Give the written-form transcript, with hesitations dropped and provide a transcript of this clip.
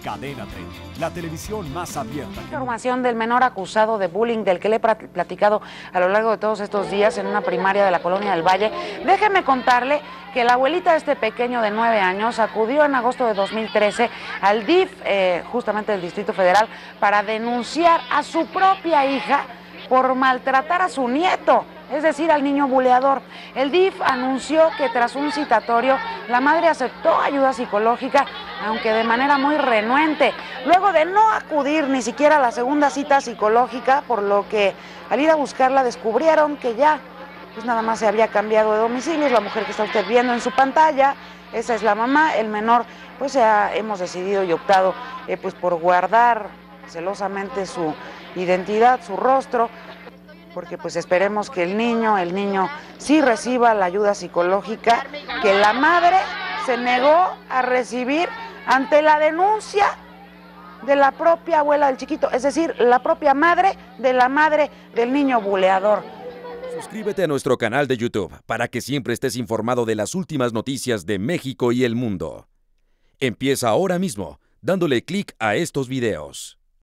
Cadena 30, la televisión más abierta. Información del menor acusado de bullying del que le he platicado a lo largo de todos estos días en una primaria de la Colonia del Valle. Déjeme contarle que la abuelita de este pequeño de 9 años acudió en agosto de 2013 al DIF, justamente del Distrito Federal, para denunciar a su propia hija por maltratar a su nieto, es decir, al niño buleador. El DIF anunció que tras un citatorio, la madre aceptó ayuda psicológica, aunque de manera muy renuente, luego de no acudir ni siquiera a la segunda cita psicológica, por lo que al ir a buscarla descubrieron que ya, pues nada más se había cambiado de domicilio. Es la mujer que está usted viendo en su pantalla, esa es la mamá. El menor, pues hemos decidido y optado pues por guardar celosamente su identidad, su rostro, porque pues esperemos que el niño sí reciba la ayuda psicológica que la madre se negó a recibir ante la denuncia de la propia abuela del chiquito, es decir, la propia madre del niño buleador. Suscríbete a nuestro canal de YouTube para que siempre estés informado de las últimas noticias de México y el mundo. Empieza ahora mismo dándole clic a estos videos.